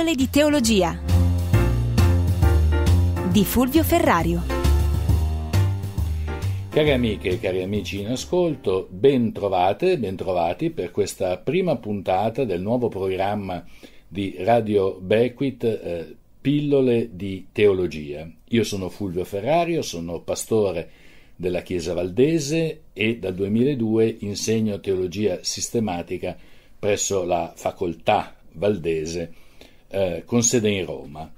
Pillole di teologia di Fulvio Ferrario. Cari amiche e cari amici in ascolto, ben trovate, ben trovati per questa prima puntata del nuovo programma di Radio Beckwith, Pillole di teologia. Io sono Fulvio Ferrario, sono pastore della Chiesa Valdese e dal 2002 insegno teologia sistematica presso la Facoltà Valdese con sede in Roma,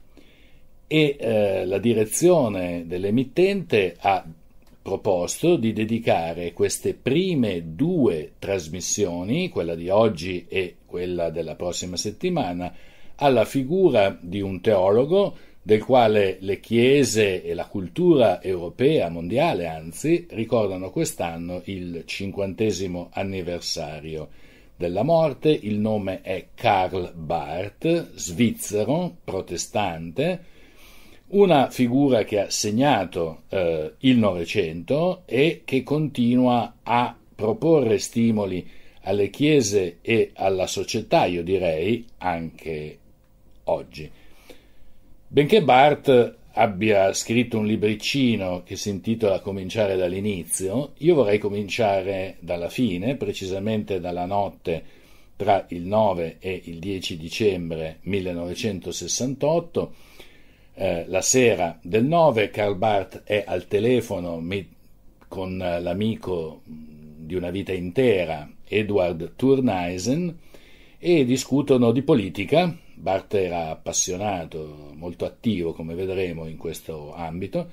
e la direzione dell'emittente ha proposto di dedicare queste prime due trasmissioni, quella di oggi e quella della prossima settimana, alla figura di un teologo del quale le chiese e la cultura europea, mondiale anzi, ricordano quest'anno il 50° anniversario della morte. Il nome è Karl Barth, svizzero, protestante, una figura che ha segnato il Novecento e che continua a proporre stimoli alle chiese e alla società, io direi anche oggi. Benché Barth abbia scritto un libricino che si intitola Cominciare dall'inizio, io vorrei cominciare dalla fine, precisamente dalla notte tra il 9 e il 10 dicembre 1968. La sera del 9, Karl Barth è al telefono con l'amico di una vita intera, Eduard Thurneisen, e discutono di politica. Barth era appassionato, molto attivo, come vedremo, in questo ambito.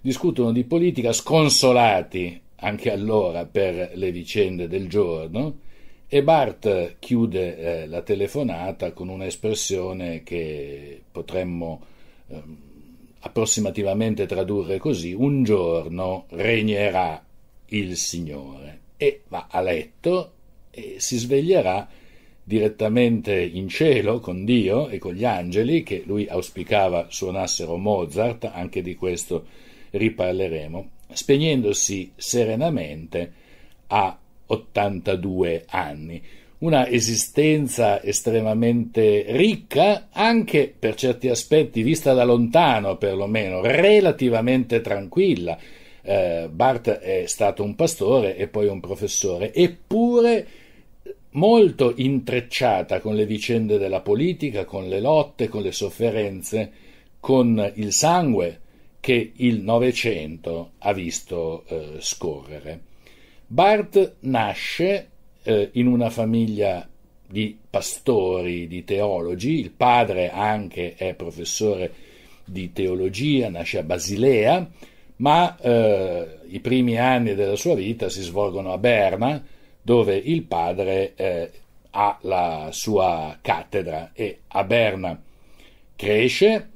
Discutono di politica, sconsolati anche allora per le vicende del giorno, e Barth chiude la telefonata con un'espressione che potremmo approssimativamente tradurre così: un giorno regnerà il Signore. E va a letto e si sveglierà direttamente in cielo con Dio e con gli angeli, che lui auspicava suonassero Mozart, anche di questo riparleremo, spegnendosi serenamente a 82 anni. Una esistenza estremamente ricca, anche per certi aspetti, vista da lontano perlomeno, relativamente tranquilla. Barth è stato un pastore e poi un professore, eppure molto intrecciata con le vicende della politica, con le lotte, con le sofferenze, con il sangue che il Novecento ha visto scorrere. Barth nasce in una famiglia di pastori, di teologi. Il padre anche è professore di teologia, nasce a Basilea, ma i primi anni della sua vita si svolgono a Berna, dove il padre ha la sua cattedra, e a Berna cresce,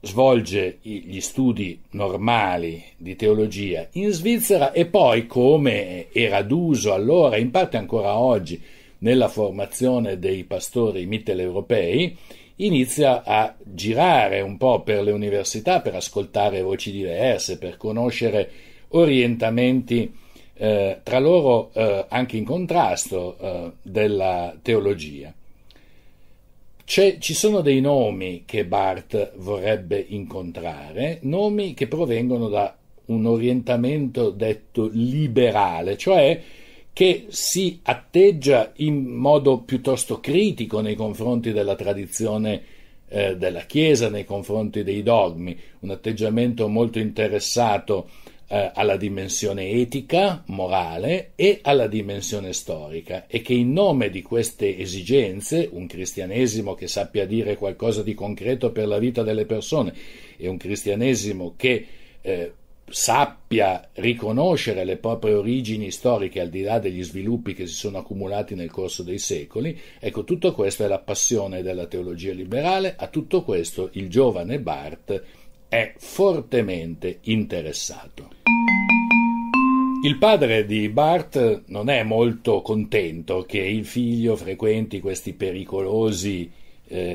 svolge gli studi normali di teologia in Svizzera e poi, come era d'uso allora, in parte ancora oggi, nella formazione dei pastori mitteleuropei, inizia a girare un po' per le università per ascoltare voci diverse, per conoscere orientamenti tra loro anche in contrasto della teologia. Ci sono dei nomi che Barth vorrebbe incontrare, nomi che provengono da un orientamento detto liberale, cioè che si atteggia in modo piuttosto critico nei confronti della tradizione della Chiesa, nei confronti dei dogmi, un atteggiamento molto interessato alla dimensione etica, morale e alla dimensione storica, e che in nome di queste esigenze, un cristianesimo che sappia dire qualcosa di concreto per la vita delle persone e un cristianesimo che sappia riconoscere le proprie origini storiche al di là degli sviluppi che si sono accumulati nel corso dei secoli, ecco, tutto questo è la passione della teologia liberale. A tutto questo il giovane Barth è fortemente interessato. Il padre di Barth non è molto contento che il figlio frequenti questi pericolosi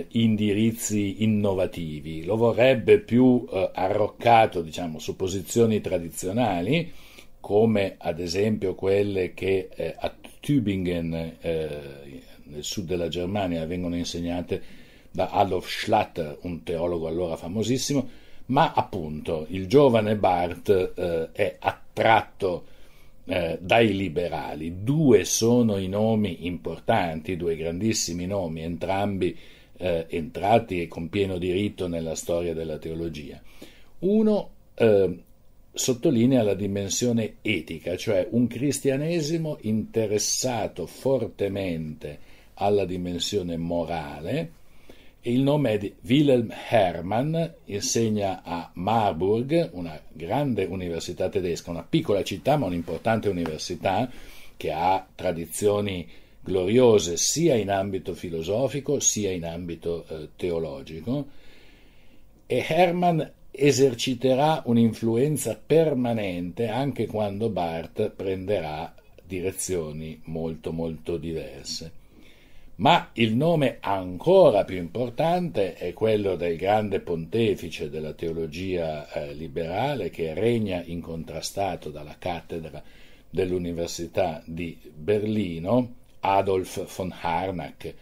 indirizzi innovativi, lo vorrebbe più arroccato, diciamo, su posizioni tradizionali, come ad esempio quelle che a Göttingen, nel del sud della Germania, vengono insegnate da Adolf Schlatter, un teologo allora famosissimo, ma appunto il giovane Barth è attratto dai liberali. Due sono i nomi importanti, due grandissimi nomi, entrambi entrati con pieno diritto nella storia della teologia. Uno sottolinea la dimensione etica, cioè un cristianesimo interessato fortemente alla dimensione morale, e il nome è di Wilhelm Hermann, insegna a Marburg, una grande università tedesca, una piccola città ma un'importante università che ha tradizioni gloriose sia in ambito filosofico sia in ambito teologico, e Hermann eserciterà un'influenza permanente anche quando Barth prenderà direzioni molto molto diverse. Ma il nome ancora più importante è quello del grande pontefice della teologia liberale che regna incontrastato dalla cattedra dell'Università di Berlino, Adolf von Harnack.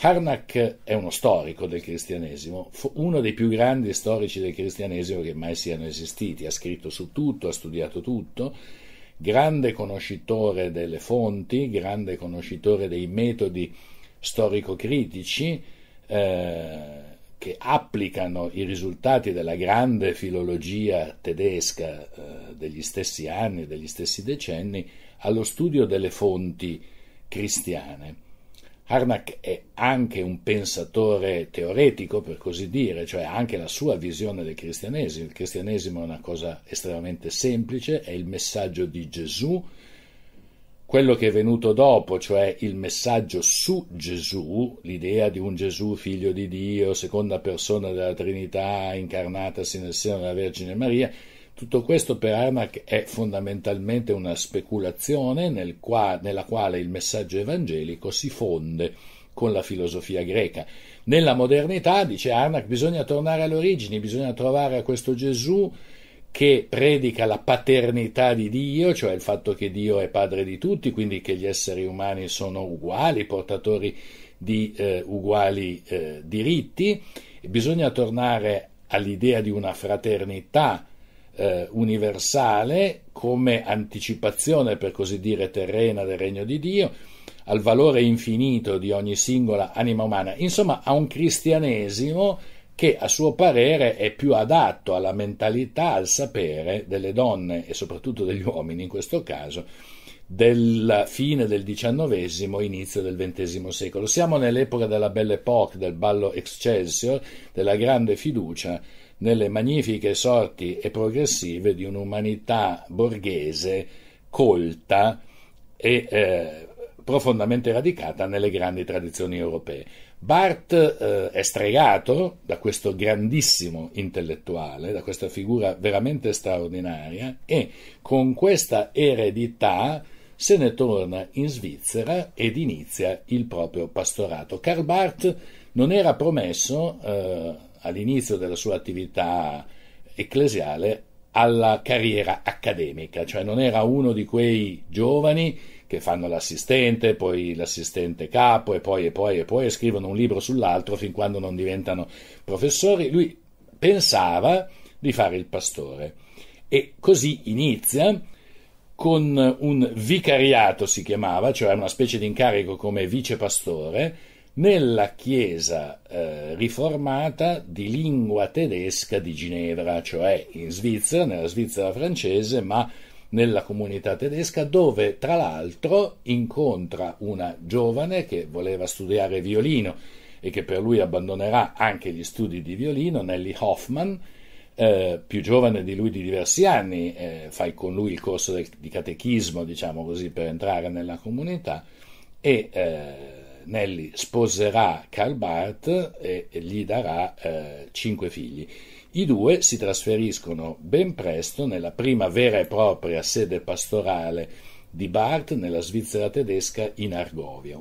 Harnack è uno storico del cristianesimo, uno dei più grandi storici del cristianesimo che mai siano esistiti, ha scritto su tutto, ha studiato tutto, grande conoscitore delle fonti, grande conoscitore dei metodi storico-critici che applicano i risultati della grande filologia tedesca degli stessi anni, degli stessi decenni, allo studio delle fonti cristiane. Harnack è anche un pensatore teoretico, per così dire, cioè anche la sua visione del cristianesimo. Il cristianesimo è una cosa estremamente semplice, è il messaggio di Gesù. Quello che è venuto dopo, cioè il messaggio su Gesù, l'idea di un Gesù figlio di Dio, seconda persona della Trinità, incarnatasi nel seno della Vergine Maria, tutto questo per Harnack è fondamentalmente una speculazione nella quale il messaggio evangelico si fonde con la filosofia greca. Nella modernità, dice Harnack, bisogna tornare alle origini, bisogna trovare a questo Gesù che predica la paternità di Dio, cioè il fatto che Dio è padre di tutti, quindi che gli esseri umani sono uguali, portatori di uguali diritti. E bisogna tornare all'idea di una fraternità universale come anticipazione, per così dire, terrena del regno di Dio, al valore infinito di ogni singola anima umana, insomma a un cristianesimo che a suo parere è più adatto alla mentalità, al sapere delle donne e soprattutto degli uomini in questo caso, della fine del XIX, inizio del XX secolo. Siamo nell'epoca della Belle Époque, del ballo Excelsior, della grande fiducia nelle magnifiche sorti e progressive di un'umanità borghese colta e profondamente radicata nelle grandi tradizioni europee. Barth è stregato da questo grandissimo intellettuale, da questa figura veramente straordinaria, e con questa eredità se ne torna in Svizzera ed inizia il proprio pastorato. Karl Barth non era promesso all'inizio della sua attività ecclesiale alla carriera accademica, cioè non era uno di quei giovani che fanno l'assistente, poi l'assistente capo e poi scrivono un libro sull'altro fin quando non diventano professori. Lui pensava di fare il pastore e così inizia con un vicariato, si chiamava, cioè una specie di incarico come vicepastore nella chiesa riformata di lingua tedesca di Ginevra, cioè in Svizzera, nella Svizzera francese, ma nella comunità tedesca, dove tra l'altro incontra una giovane che voleva studiare violino e che per lui abbandonerà anche gli studi di violino, Nelly Hoffman, più giovane di lui di diversi anni, fa con lui il corso di catechismo, diciamo così, per entrare nella comunità, e Nelly sposerà Karl Barth e gli darà 5 figli. I due si trasferiscono ben presto nella prima vera e propria sede pastorale di Barth nella Svizzera tedesca, in Argovia.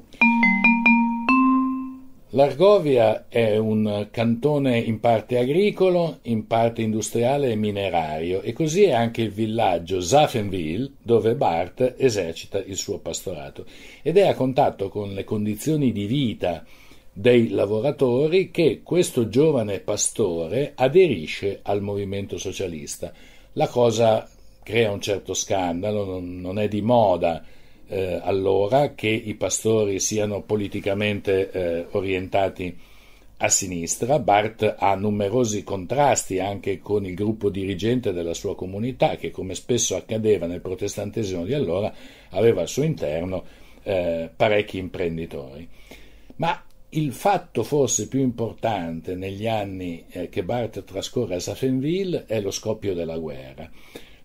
L'Argovia è un cantone in parte agricolo, in parte industriale e minerario, e così è anche il villaggio Safenwil, dove Barth esercita il suo pastorato, ed è a contatto con le condizioni di vita dei lavoratori che questo giovane pastore aderisce al movimento socialista. La cosa crea un certo scandalo, non è di moda allora che i pastori siano politicamente orientati a sinistra. Barth ha numerosi contrasti anche con il gruppo dirigente della sua comunità, che, come spesso accadeva nel protestantesimo di allora, aveva al suo interno parecchi imprenditori. Ma il fatto forse più importante negli anni che Barth trascorre a Safenwil è lo scoppio della guerra.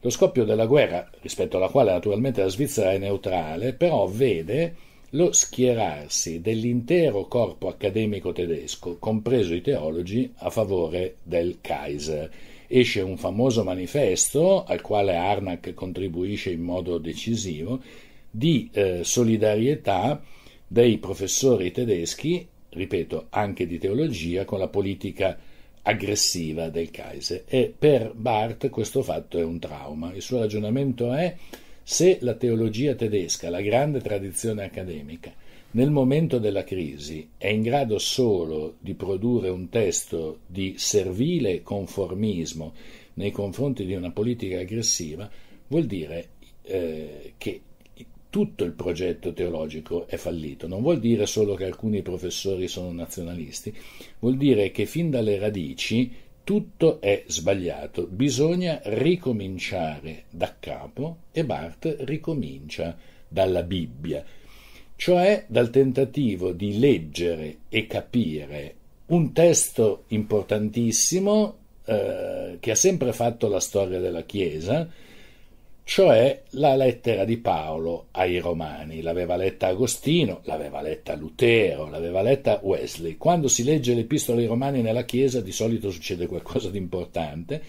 Lo scoppio della guerra, rispetto alla quale naturalmente la Svizzera è neutrale, però vede lo schierarsi dell'intero corpo accademico tedesco, compreso i teologi, a favore del Kaiser. Esce un famoso manifesto, al quale Harnack contribuisce in modo decisivo, di solidarietà dei professori tedeschi, ripeto, anche di teologia, con la politica aggressiva del Kaiser. E per Barth questo fatto è un trauma. Il suo ragionamento è: se la teologia tedesca, la grande tradizione accademica, nel momento della crisi è in grado solo di produrre un testo di servile conformismo nei confronti di una politica aggressiva, vuol dire che tutto il progetto teologico è fallito. Non vuol dire solo che alcuni professori sono nazionalisti, vuol dire che fin dalle radici tutto è sbagliato, bisogna ricominciare da capo, e Barth ricomincia dalla Bibbia, cioè dal tentativo di leggere e capire un testo importantissimo che ha sempre fatto la storia della Chiesa, cioè la lettera di Paolo ai Romani. L'aveva letta Agostino, l'aveva letta Lutero, l'aveva letta Wesley. Quando si legge l'Epistola ai Romani nella Chiesa di solito succede qualcosa di importante,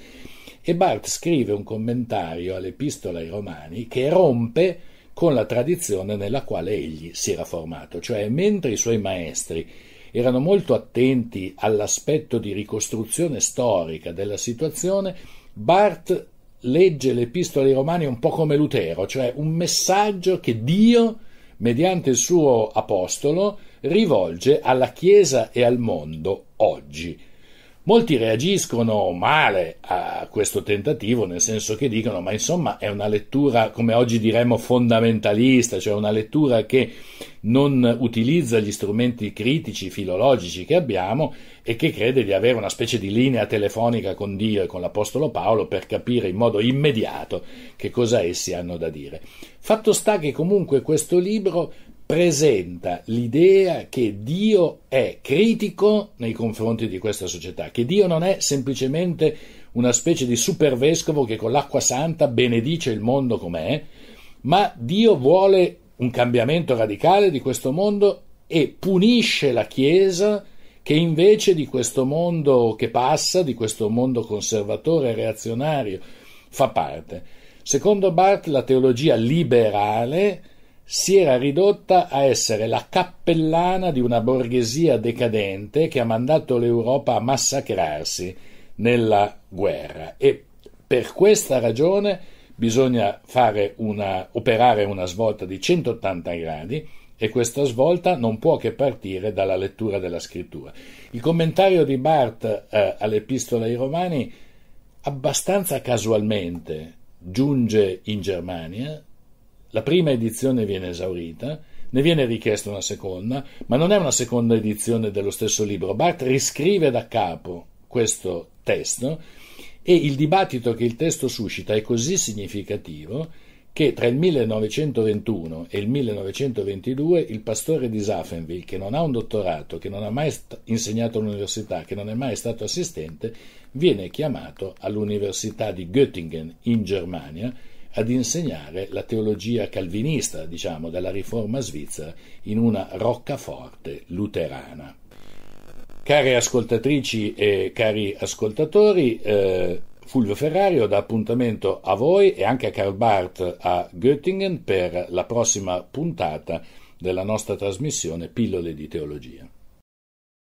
e Barth scrive un commentario all'Epistola ai Romani che rompe con la tradizione nella quale egli si era formato, cioè mentre i suoi maestri erano molto attenti all'aspetto di ricostruzione storica della situazione, Barth legge l'Epistola ai Romani un po' come Lutero, cioè un messaggio che Dio, mediante il suo apostolo, rivolge alla Chiesa e al mondo oggi. Molti reagiscono male a questo tentativo, nel senso che dicono: ma insomma è una lettura, come oggi diremmo, fondamentalista, cioè una lettura che non utilizza gli strumenti critici, filologici che abbiamo, e che crede di avere una specie di linea telefonica con Dio e con l'Apostolo Paolo per capire in modo immediato che cosa essi hanno da dire. Fatto sta che comunque questo libro presenta l'idea che Dio è critico nei confronti di questa società, che Dio non è semplicemente una specie di supervescovo che con l'acqua santa benedice il mondo com'è, ma Dio vuole un cambiamento radicale di questo mondo e punisce la Chiesa, che invece di questo mondo che passa, di questo mondo conservatore e reazionario, fa parte. Secondo Barth la teologia liberale si era ridotta a essere la cappellana di una borghesia decadente che ha mandato l'Europa a massacrarsi nella guerra, e per questa ragione bisogna operare una svolta di 180 gradi, e questa svolta non può che partire dalla lettura della Scrittura. Il commentario di Barth all'Epistola ai Romani abbastanza casualmente giunge in Germania. La prima edizione viene esaurita, ne viene richiesta una seconda, ma non è una seconda edizione dello stesso libro. Barth riscrive da capo questo testo, e il dibattito che il testo suscita è così significativo che tra il 1921 e il 1922 il pastore di Safenwil, che non ha un dottorato, che non ha mai insegnato all'università, che non è mai stato assistente, viene chiamato all'università di Göttingen in Germania ad insegnare la teologia calvinista, diciamo, della riforma svizzera, in una roccaforte luterana. Care ascoltatrici e cari ascoltatori, Fulvio Ferrario dà appuntamento a voi e anche a Karl Barth a Göttingen per la prossima puntata della nostra trasmissione Pillole di teologia.